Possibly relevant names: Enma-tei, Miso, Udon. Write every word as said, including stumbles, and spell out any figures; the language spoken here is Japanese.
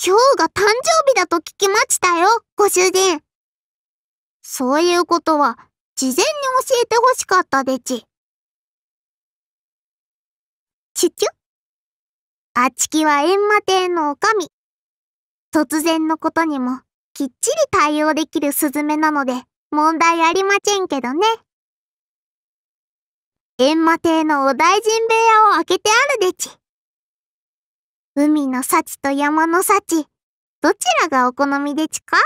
今日が誕生日だと聞きましたよ、ご主人。そういうことは、事前に教えてほしかったでち。ちゅちゅ。あちきは閻魔帝のおかみ。突然のことにも、きっちり対応できるスズメなので、問題ありませんけどね。閻魔帝のお大臣部屋を開けてあるでち。海の幸と山の幸、どちらがお好みでちか？